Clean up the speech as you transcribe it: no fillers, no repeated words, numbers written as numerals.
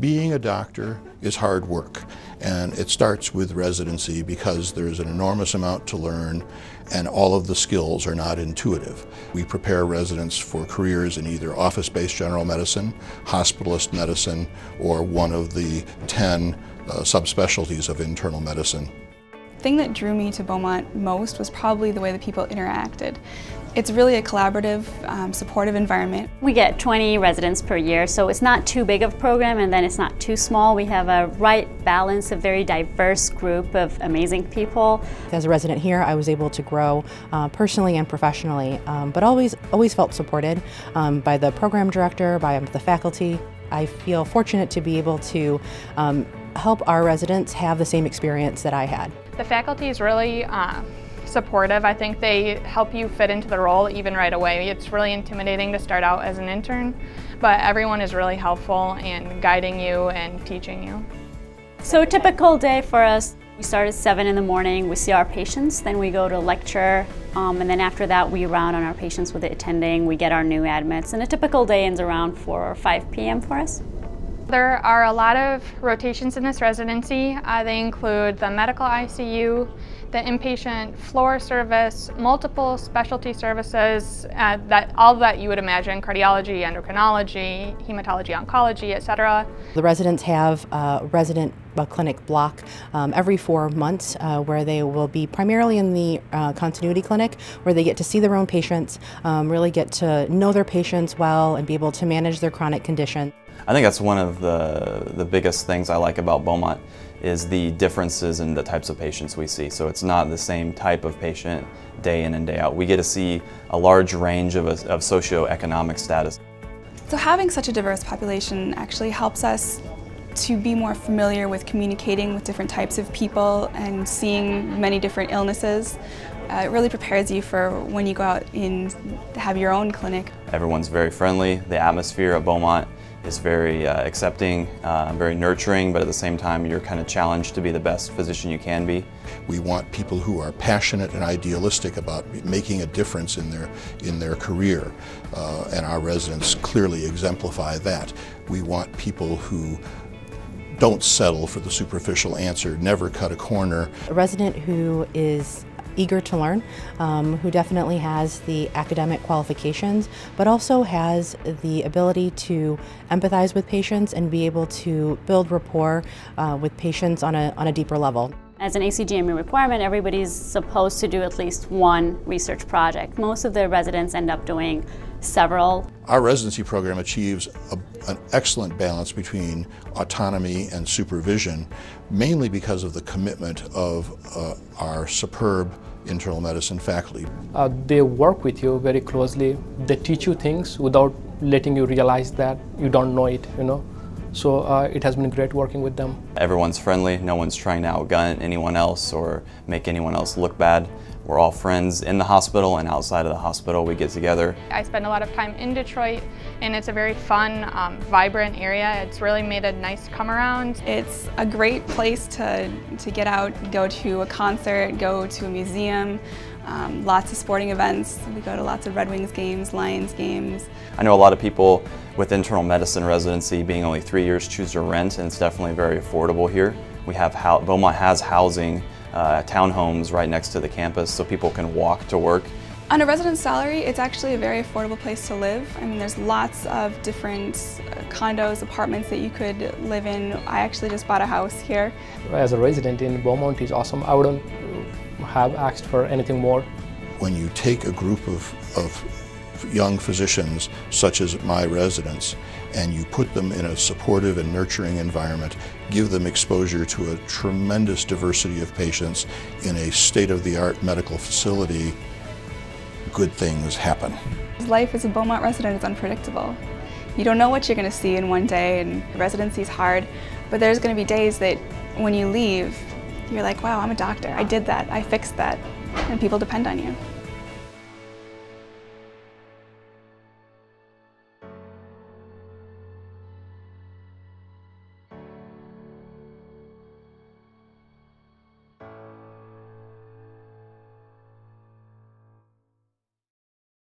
Being a doctor is hard work, and it starts with residency because there's an enormous amount to learn and all of the skills are not intuitive. We prepare residents for careers in either office-based general medicine, hospitalist medicine, or one of the 10 subspecialties of internal medicine. The thing that drew me to Beaumont most was probably the way the people interacted. It's really a collaborative, supportive environment. We get 20 residents per year, so it's not too big of a program and then it's not too small. We have a right balance, a very diverse group of amazing people. As a resident here, I was able to grow personally and professionally, but always felt supported by the program director, by the faculty. I feel fortunate to be able to help our residents have the same experience that I had. The faculty is really supportive. I think they help you fit into the role even right away. It's really intimidating to start out as an intern, but everyone is really helpful and guiding you and teaching you. So a typical day for us, we start at 7 in the morning, we see our patients, then we go to lecture, and then after that we round on our patients with the attending, we get our new admits, and a typical day ends around 4 or 5 p.m. for us. There are a lot of rotations in this residency. They include the medical ICU, the inpatient floor service, multiple specialty services, all that you would imagine, cardiology, endocrinology, hematology, oncology, etc. The residents have a resident clinic block every 4 months where they will be primarily in the continuity clinic, where they get to see their own patients, really get to know their patients well and be able to manage their chronic condition. I think that's one of the biggest things I like about Beaumont is the differences in the types of patients we see. So it's not the same type of patient day in and day out. We get to see a large range of socioeconomic status. So having such a diverse population actually helps us to be more familiar with communicating with different types of people and seeing many different illnesses. It really prepares you for when you go out and have your own clinic. Everyone's very friendly. The atmosphere at Beaumont is very accepting, very nurturing, but at the same time you're kind of challenged to be the best physician you can be. We want people who are passionate and idealistic about making a difference in their career, and our residents clearly exemplify that. We want people who don't settle for the superficial answer, never cut a corner. A resident who is eager to learn, who definitely has the academic qualifications, but also has the ability to empathize with patients and be able to build rapport with patients on a deeper level. As an ACGME requirement, everybody's supposed to do at least one research project. Most of the residents end up doing several. Our residency program achieves an excellent balance between autonomy and supervision, mainly because of the commitment of our superb internal medicine faculty. They work with you very closely. They teach you things without letting you realize that you don't know it, you know. So it has been great working with them. Everyone's friendly. No one's trying to outgun anyone else or make anyone else look bad. We're all friends in the hospital and outside of the hospital. We get together. I spend a lot of time in Detroit, and it's a very fun, vibrant area. It's really made a nice come around. It's a great place to get out, go to a concert, go to a museum, lots of sporting events. We go to lots of Red Wings games, Lions games. I know a lot of people with internal medicine residency being only 3 years choose to rent, and it's definitely very affordable here. We have Beaumont has housing. Townhomes right next to the campus so people can walk to work. On a resident's salary, it's actually a very affordable place to live. I mean, there's lots of different condos, apartments that you could live in. I actually just bought a house here. As a resident in Beaumont is awesome. I wouldn't have asked for anything more. When you take a group of young physicians, such as my residents, and you put them in a supportive and nurturing environment, give them exposure to a tremendous diversity of patients in a state-of-the-art medical facility, good things happen. Life as a Beaumont resident is unpredictable. You don't know what you're going to see in one day, and residency is hard, but there's going to be days that when you leave, you're like, wow, I'm a doctor, I did that, I fixed that, and people depend on you.